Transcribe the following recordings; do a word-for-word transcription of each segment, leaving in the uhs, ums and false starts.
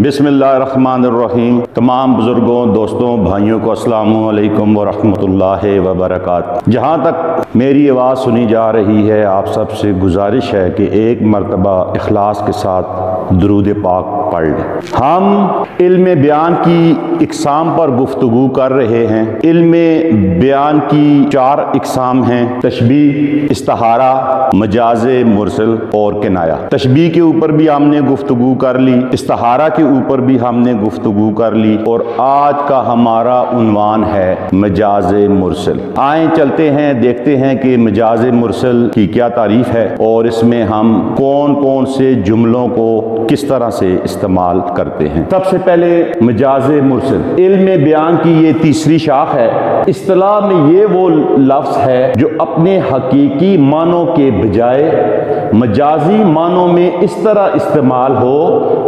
बिस्मिल्लाहिर्रहमानिर्रहीम। तमाम बुजुर्गों, दोस्तों, भाइयों को अस्सलामु अलैकुम वरहमतुल्लाहि वबरकातुहू। जहाँ तक मेरी आवाज़ सुनी जा रही है, आप सबसे गुजारिश है कि एक मरतबा इखलास के साथ दुरूद पाक पढ़ लें। हम इल्म ए बयान की इकसाम पर गुफ्तगू कर रहे हैं। इल्म ए बयान की चार इकसाम हैं: तशबीह, इस्तहारा, मजाज ए मुरसल और किनाया। तशबीह के ऊपर भी हमने गुफ्तगू कर ली, इस्तहारा के ऊपर भी हमने गुफ्तगू कर ली और आज का हमारा उन्वान है मजाज ए मुरसल। आए चलते हैं, देखते हैं कि मजाज ए मुरसल की क्या तारीफ है और इसमें हम कौन कौन से जुमलों को किस तरह से इस्तेमाल करते हैं। सबसे पहले मजाज ए मुरसल, इल्म ए बयान की ये तीसरी शाख है। इस्तिलाह में ये वो लफ्ज़ है जो अपने हकीकी मानों के बजाय मजाजी मानों में इस तरह इस्तेमाल हो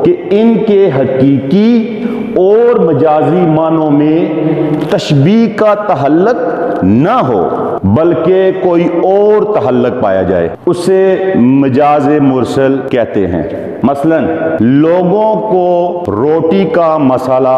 कि इनके हकीकी और मजाजी मानों में तशबीह का तहल्लुक ना हो बल्कि कोई और तहल्लुक पाया जाए, उसे मजाज मुरसल कहते हैं। मसलन लोगों को रोटी का मसाला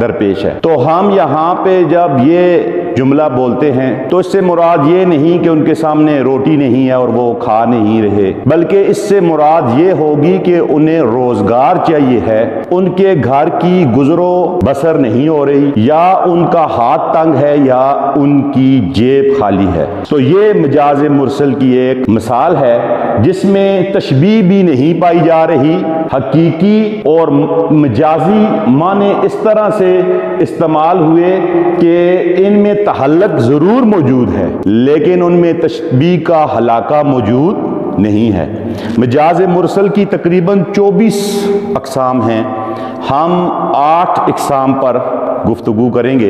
दरपेश है, तो हम यहाँ पे जब ये जुमला बोलते हैं तो इससे मुराद ये नहीं कि उनके सामने रोटी नहीं है और वो खा नहीं रहे, बल्कि इससे मुराद ये होगी कि उन्हें रोजगार चाहिए है, उनके घर की गुजरो बसर नहीं हो रही, या उनका हाथ तंग है या उनकी जेब खाली है। तो ये मजाज मुरसल की एक मिसाल है जिसमें तशबीह भी नहीं पाई जा रही, हकीकी और मजाजी माने इस तरह से इस्तेमाल हुए कि इनमें तहल्लुक ज़रूर मौजूद है लेकिन उनमें तशबीह का हलाका मौजूद नहीं है। मजाज मुरसल की तकरीबन चौबीस अकसाम हैं, हम आठ अकसाम पर गुफ्तगू करेंगे।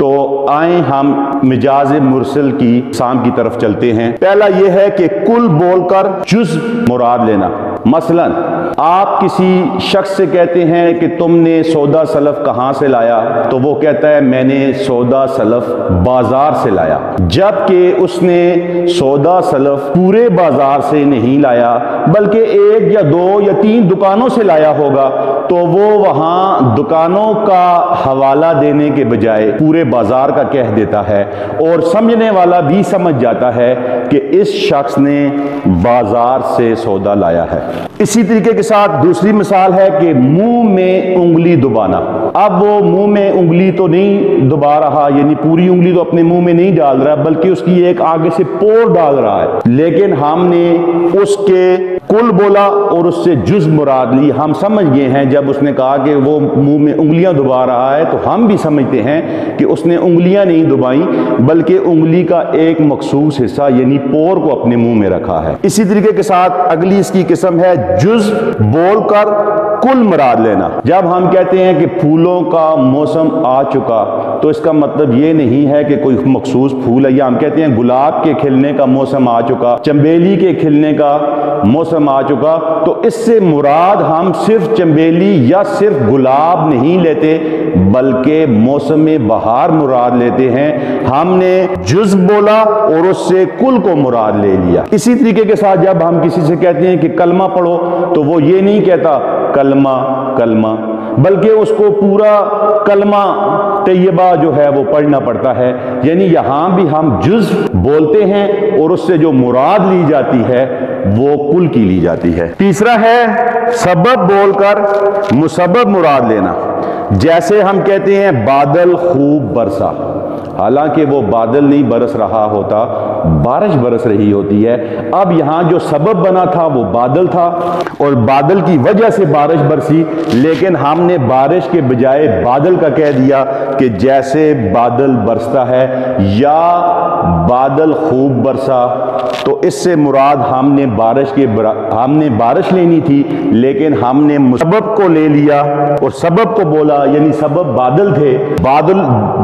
तो आए हम मजाज मुरसल की अकसाम की तरफ चलते हैं। पहला यह है कि कुल बोलकर जुज़ मुराद लेना। मसलन आप किसी शख्स से कहते हैं कि तुमने सौदा सलफ कहाँ से लाया, तो वो कहता है मैंने सौदा सलफ बाजार से लाया, जबकि उसने सौदा सलफ पूरे बाजार से नहीं लाया बल्कि एक या दो या तीन दुकानों से लाया होगा, तो वो वहाँ दुकानों का हवाला देने के बजाय पूरे बाजार का कह देता है और समझने वाला भी समझ जाता है कि इस शख्स ने बाजार से सौदा लाया है। इसी तरीके के साथ दूसरी मिसाल है कि मुंह में उंगली दुबाना। अब वो मुंह में उंगली तो नहीं दुबा रहा, यानी पूरी उंगली तो अपने मुंह में नहीं डाल रहा बल्कि उसकी एक आगे से पोर डाल रहा है, लेकिन हमने उसके कुल बोला और उससे जुज़ मुराद ली। हम समझ गए हैं जब उसने कहा कि वो मुंह में उंगलियां दुबा रहा है तो हम भी समझते हैं कि उसने उंगलियां नहीं दुबाई बल्कि उंगली का एक मखसूस हिस्सा यानी पोर को अपने मुंह में रखा है। इसी तरीके के साथ अगली इसकी किस्म है जुज़ बोलकर कुल मुराद लेना। जब हम कहते हैं कि फूलों का मौसम आ चुका, तो इसका मतलब ये नहीं है कि कोई मखसूस फूल है, या हम कहते हैं गुलाब के खिलने का मौसम आ चुका, चंबेली के खिलने का मौसम आ चुका, तो इससे मुराद हम सिर्फ चंबेली या सिर्फ गुलाब नहीं लेते बल्कि मौसम बहार मुराद लेते हैं। हमने जुज़ बोला और उससे कुल को मुराद ले लिया। इसी तरीके के साथ जब हम किसी से कहते हैं कि कलमा पढ़ो, तो वो ये नहीं कहता कलमा कलमा बल्कि उसको पूरा कलमा तैयबा जो है वो पढ़ना पड़ता है। यानी यहाँ भी हम जुज़ बोलते हैं और उससे जो मुराद ली जाती है वो कुल की ली जाती है। तीसरा है सबब बोलकर मुसब्ब मुराद लेना। जैसे हम कहते हैं बादल खूब बरसा, हालांकि वो बादल नहीं बरस रहा होता, बारिश बरस रही होती है। अब यहाँ जो सबब बना था वो बादल था और बादल की वजह से बारिश बरसी, लेकिन हमने बारिश के बजाय बादल का कह दिया कि जैसे बादल बरसता है या बादल खूब बरसा। तो इससे मुराद हमने बारिश के हमने बारिश लेनी थी लेकिन हमने सबब को ले लिया और सबब को बोला, यानी सबब बादल थे, बादल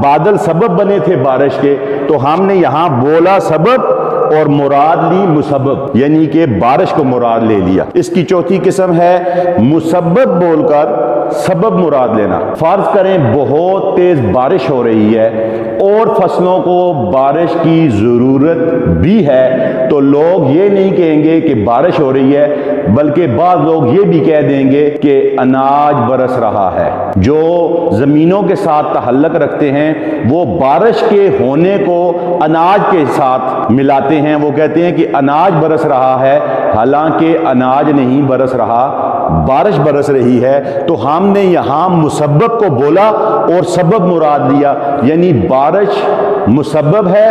बादल सबब बने थे बारिश के, तो हमने यहाँ बोला सबब और मुराद ली मुसब्ब, यानी कि बारिश को मुराद ले लिया। इसकी चौथी किस्म है मुसब्ब बोलकर सबब मुराद लेना। फर्ज करें बहुत तेज बारिश हो रही है और फसलों को बारिश की जरूरत भी है, तो लोग ये नहीं कहेंगे कि बारिश हो रही है, बल्कि बाद लोग ये भी कह देंगे कि अनाज बरस रहा है। जो जमीनों के साथ तहल्लुक रखते हैं वो बारिश के होने को अनाज के साथ मिलाते हैं, वो कहते हैं कि अनाज बरस रहा है, हालांकि अनाज नहीं बरस रहा, बारिश बरस रही है। तो हमने यहाँ मुसब्ब को बोला और सबब मुराद लिया, यानी बारिश मुसब्ब है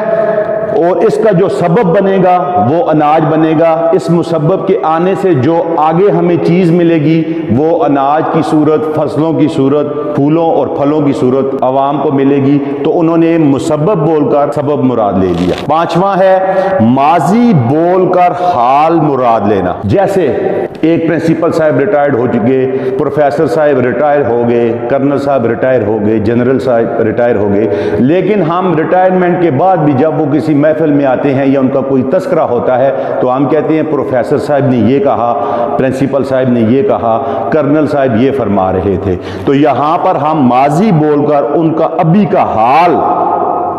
और इसका जो सबब बनेगा वो अनाज बनेगा। इस मुसब्ब के आने से जो आगे हमें चीज़ मिलेगी वो अनाज की सूरत, फसलों की सूरत, फूलों और फलों की सूरत आवाम को मिलेगी। तो उन्होंने मुसब्ब बोलकर सबब मुराद ले लिया। पांचवा है माजी बोलकर हाल मुराद लेना। जैसे एक प्रिंसिपल साहब रिटायर्ड हो चुके, प्रोफेसर साहब रिटायर हो गए, कर्नल साहब रिटायर हो गए, जनरल साहब रिटायर हो गए, लेकिन हम रिटायरमेंट के बाद भी जब वो किसी महफिल में आते हैं या उनका कोई तस्करा होता है तो हम कहते हैं प्रोफेसर साहब ने ये कहा, प्रिंसिपल साहब ने ये कहा, कर्नल साहब ये फरमा रहे थे। तो यहाँ पर हम माजी बोलकर उनका अभी का हाल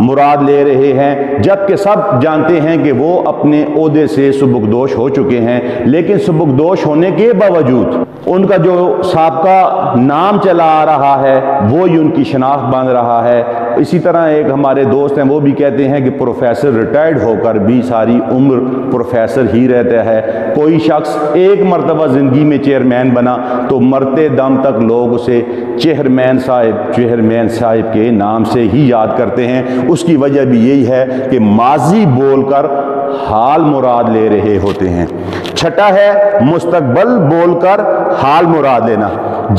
मुराद ले रहे हैं, जबकि सब जानते हैं कि वो अपने ओहदे से सुबकदोश हो चुके हैं, लेकिन सुबकदोश होने के बावजूद उनका जो साबका नाम चला आ रहा है वो ही उनकी शनाख्त बांध रहा है। इसी तरह एक हमारे दोस्त हैं, वो भी कहते हैं कि प्रोफेसर रिटायर्ड होकर भी सारी उम्र प्रोफेसर ही रहता है। कोई शख्स एक मरतबा ज़िंदगी में चेयरमैन बना तो मरते दम तक लोग उसे चेयरमैन साहब, चेयरमैन साहब के नाम से ही याद करते हैं। उसकी वजह भी यही है कि माजी बोलकर हाल मुराद ले रहे होते हैं। छठा है मुस्तकबल बोलकर हाल मुराद लेना।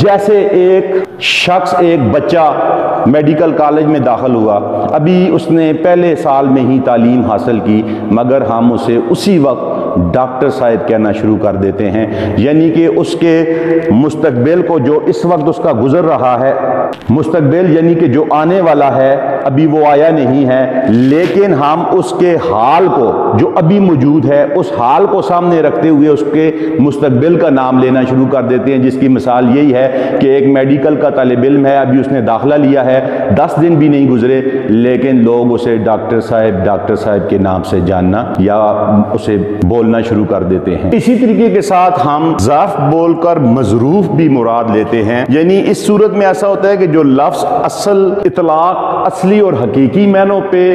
जैसे एक शख्स, एक बच्चा मेडिकल कॉलेज में दाखिल हुआ, अभी उसने पहले साल में ही तालीम हासिल की, मगर हम उसे उसी वक्त डॉक्टर साहब कहना शुरू कर देते हैं, यानी कि उसके मुस्तकबिल को जो इस वक्त उसका गुजर रहा है, मुस्तकबिल यानी कि जो आने वाला है, अभी वो आया नहीं है, लेकिन हम उसके हाल को जो अभी मौजूद है उस हाल को सामने रखते हुए उसके मुस्तकबिल का नाम लेना शुरू कर देते हैं। जिसकी मिसाल यही है कि एक मेडिकल का तालिब इल्म है, अभी उसने दाखिला लिया है, दस दिन भी नहीं गुजरे, लेकिन लोग उसे डॉक्टर साहब, डॉक्टर साहब के नाम से जानना या उसे बोलना शुरू कर देते हैं। इसी तरीके के साथ हम ज़र्फ बोलकर मजरूफ भी मुराद लेते हैं, यानी इस सूरत में ऐसा होता है कि जो लफ्ज़ असल इतलाक, असली और हकीकी मानों पे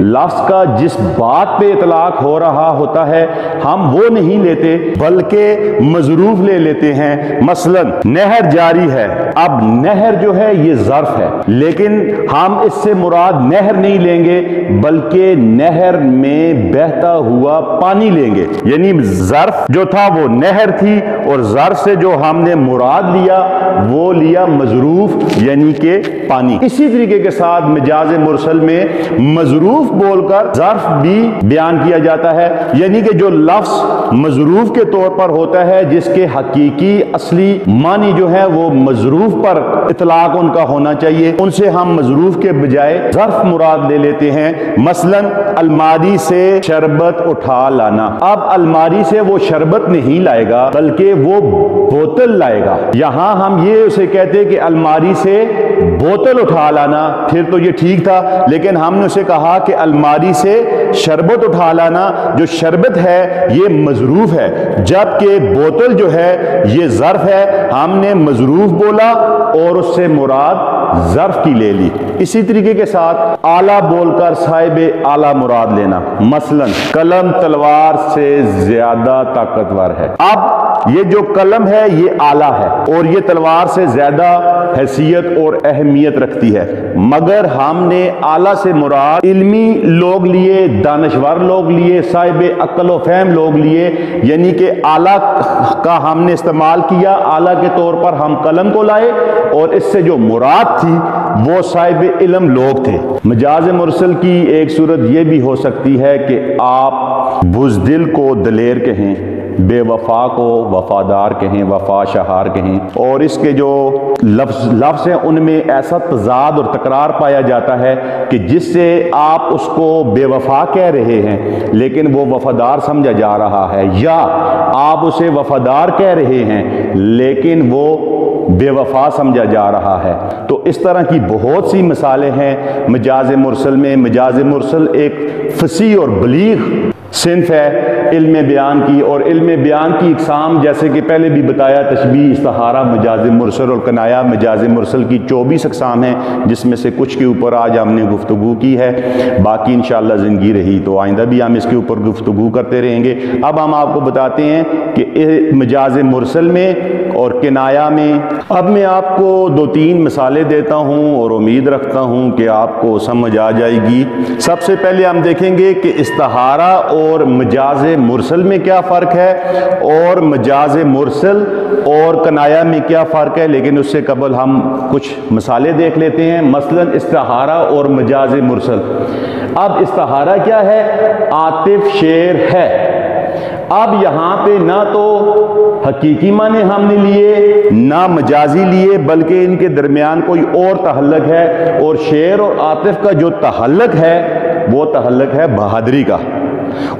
लफ्ज़ का जिस बात पे इतलाक हो रहा होता है हम वो नहीं लेते बल्कि मजरूफ ले लेते हैं। मसलन नहर जारी है, अब नहर जो है ये ज़र्फ है, लेकिन हम इससे मुराद नहर नहीं लेंगे बल्कि नहर में बहता हुआ पानी लेंगे, यानी ज़र्फ जो था वो नहर थी और ज़र्फ से जो हमने मुराद लिया वो लिया मजरूफ यानी के पानी। इसी तरीके के साथ मजाज मुरसल में मजरूफ बोलकर ज़र्फ भी बयान किया जाता है, यानी कि जो लफ्ज़ मजरूफ के तौर पर होता है जिसके हकीकी असली मानी जो है वो मजरूफ पर इतलाक उनका होना चाहिए, उनसे हम मजरूफ के बजाय ज़र्फ मुराद ले लेते हैं। मसलन अलमारी से शरबत उठा लाना, अब अलमारी से वो शरबत नहीं लाएगा बल्कि वो बोतल लाएगा। यहाँ हम ये उसे कहते कि अलमारी से बोतल उठा लाना, फिर तो ये ठीक था, लेकिन हमने उसे कहा कि अलमारी से शरबत उठा लाना। जो शरबत है ये मजरूफ है, जबकि बोतल जो है ये ज़र्फ है। हमने मजरूफ बोला और उससे मुराद ज़र्फ की ले ली। इसी तरीके के साथ आला बोलकर साहिब आला मुराद लेना। मसलन कलम तलवार से ज्यादा ताकतवर है, अब ये जो कलम है ये आला है और ये तलवार से ज्यादा हैसियत और अहमियत रखती है, मगर हमने आला से मुराद इल्मी लोग लिए, दानश्वर लोग लिए, साहिब अक्ल व फहम लोग लिए, यानी कि आला का हमने इस्तेमाल किया। आला के तौर पर हम कलम को लाए और इससे जो मुराद थी वो साहिब इल्म लोग थे। मजाज मुरसल की एक सूरत यह भी हो सकती है कि आप बुज़दिल को दलेर कहें बेवफा को वफादार कहें, वफा शहार कहें। और इसके जो लफ्ज़ लफ्ज़ हैं उनमें ऐसा तजाद और तकरार पाया जाता है कि जिससे आप उसको बेवफा कह रहे हैं लेकिन वो वफादार समझा जा रहा है, या आप उसे वफादार कह रहे हैं लेकिन वो बेवफा समझा जा रहा है। तो इस तरह की बहुत सी मिसालें हैं मजाज मुरसल में। मजाज मुरसल एक फसी और बलीग सिंफ है इल्म बयान की, और इल्म बयान की इकसाम जैसे कि पहले भी बताया, तशबीह, इस्त'आरा, मजाज मुरसल और कनाया। मजाज मुरसल की चौबीस अकसाम हैं जिसमें से कुछ के ऊपर आज हमने गुफ्तगू की है, बाकी इंशाअल्लाह ज़िंदगी रही तो आइंदा भी हम इसके ऊपर गुफ्तगू करते रहेंगे। अब हम आपको बताते हैं कि मजाज मुरसल में और कनाया में। अब मैं आपको दो तीन मिसालें देता हूँ और उम्मीद रखता हूँ कि आपको समझ आ जाएगी। सबसे पहले हम देखेंगे कि इस्त'आरा और मजाज मुरसल में क्या फ़र्क है, और मजाज मुरसल और कनाया में क्या फ़र्क है। लेकिन उससे कबल हम कुछ मिसालें देख लेते हैं, मसलन इस्त'आरा और मजाज मुरसल। अब इस्त'आरा क्या है? आतिफ शेर है। अब यहाँ पे ना तो हकीकी माने हमने लिए ना मजाजी लिए, बल्कि इनके दरमियान कोई और तहल्लुक है, और शेर और आतिफ का जो तहल्लुक है वो तहल्लुक है बहादुरी का,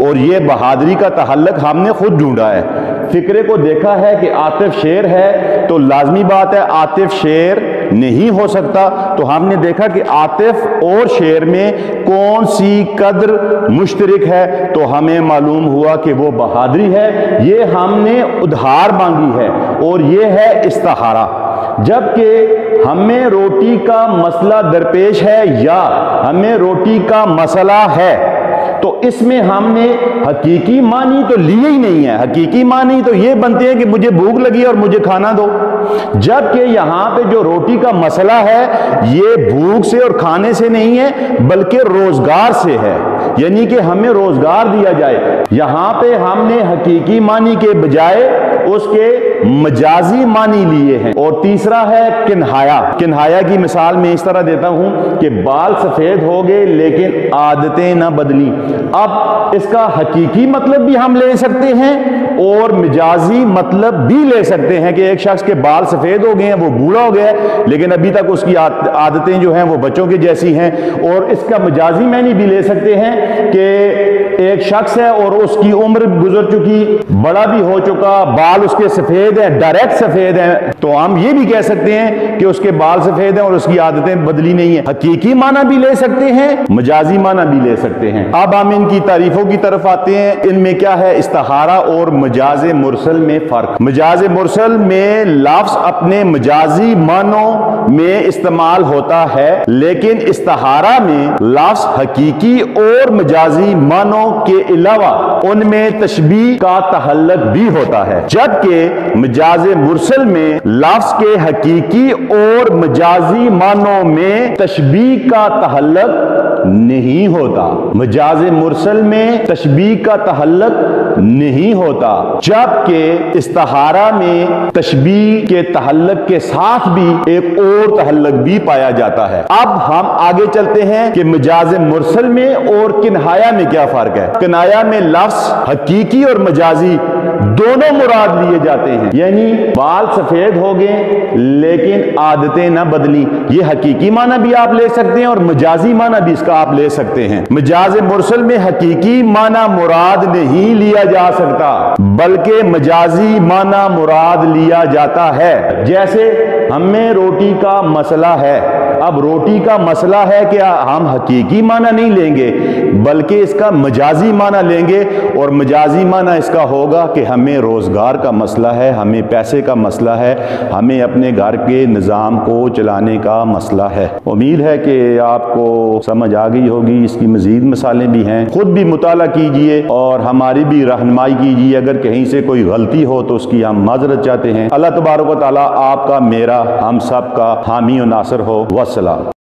और ये बहादुरी का तहल्लुक हमने खुद ढूंढा है। फिक्रे को देखा है कि आतिफ शेर है तो लाजमी बात है आतिफ शेर नहीं हो सकता, तो हमने देखा कि आतिफ और शेर में कौन सी कदर मुश्तरक है, तो हमें मालूम हुआ कि वो बहादुरी है। ये हमने उधार मांगी है और ये है इस्त'आरा। जबकि हमें रोटी का मसला दरपेश है या हमें रोटी का मसला है, तो इसमें हमने हकीकी मानी तो लिए ही नहीं है। हकीकी मानी तो ये बनती है कि मुझे भूख लगी और मुझे खाना दो, जबकि यहाँ पे जो रोटी का मसला है ये भूख से और खाने से नहीं है बल्कि रोजगार से है, यानी कि हमें रोजगार दिया जाए। यहाँ पे हमने हकीकी मानी के बजाय उसके मजाजी मानी लिए हैं। और तीसरा है किन्हाया। किन्हाया की मिसाल मैं इस तरह देता हूं कि बाल सफेद हो गए लेकिन आदतें ना बदली। अब इसका हकीकी मतलब भी हम ले सकते हैं और मिजाजी मतलब भी ले सकते हैं कि एक शख्स के बाल सफेद हो गए हैं, वो बूढ़ा हो गया है लेकिन अभी तक उसकी आदतें जो हैं वो बच्चों की जैसी हैं। और इसका मिजाजी मानी भी ले सकते हैं कि एक शख्स है और उसकी उम्र गुजर चुकी, बड़ा भी हो चुका, बाल उसके सफेद हैं, डायरेक्ट सफेद हैं, तो हम ये भी कह सकते हैं कि उसके बाल सफेद हैं और उसकी आदतें बदली नहीं है। हकीकी माना भी ले सकते हैं, मजाजी माना भी ले सकते हैं। अब हम इनकी तारीफों की तरफ आते हैं। इनमें क्या है इस्त'आरा और मजाज मुरसल में फर्क? मजाज मुरसल में लफ्ज अपने मजाजी मानों में इस्तेमाल होता है, लेकिन इस्त'आरा में लफ्ज हकीकी और मजाजी मानों के अलावा उनमें तशबीह का तहल्लुक भी होता है, जबकि मजाज मुरसल में लफ्ज के हकीकी और मजाजी मानों में तशबीह का तहल्लुक नहीं होता। मजाज मुरसल में तशबीह का तहल्लुक नहीं होता, जबकि इस्त'आरा में तशबीह के तहल्लुक के साथ भी एक और तहल्लुक भी पाया जाता है। अब हम आगे चलते हैं कि मजाज मुरसल में और किन्हाया में क्या फर्क है। किनाया में लफ्ज हकीकी और मजाजी दोनों मुराद लिए जाते हैं, यानी बाल सफेद हो गए लेकिन आदतें ना बदली, ये हकीकी माना भी आप ले सकते हैं और मजाजी माना भी इसका आप ले सकते हैं। मजाज मुरसल में हकीकी माना मुराद नहीं लिया जा सकता बल्कि मजाजी माना मुराद लिया जाता है। जैसे हमें रोटी का मसला है, अब रोटी का मसला है क्या, हम हकीकी माना नहीं लेंगे बल्कि इसका मजाजी माना लेंगे, और मजाजी माना इसका होगा कि हमें रोज़गार का मसला है, हमें पैसे का मसला है, हमें अपने घर के निज़ाम को चलाने का मसला है। उम्मीद है कि आपको समझ आ गई होगी। इसकी मज़ीद मिसालें भी हैं, खुद भी मुताला कीजिए और हमारी भी रहनुमाई कीजिए। अगर कहीं से कोई गलती हो तो उसकी हम माजरत चाहते हैं। अल्लाह तबारक व तआला आपका, मेरा, हम सब का हामी और नासर हो। वस्सलाम।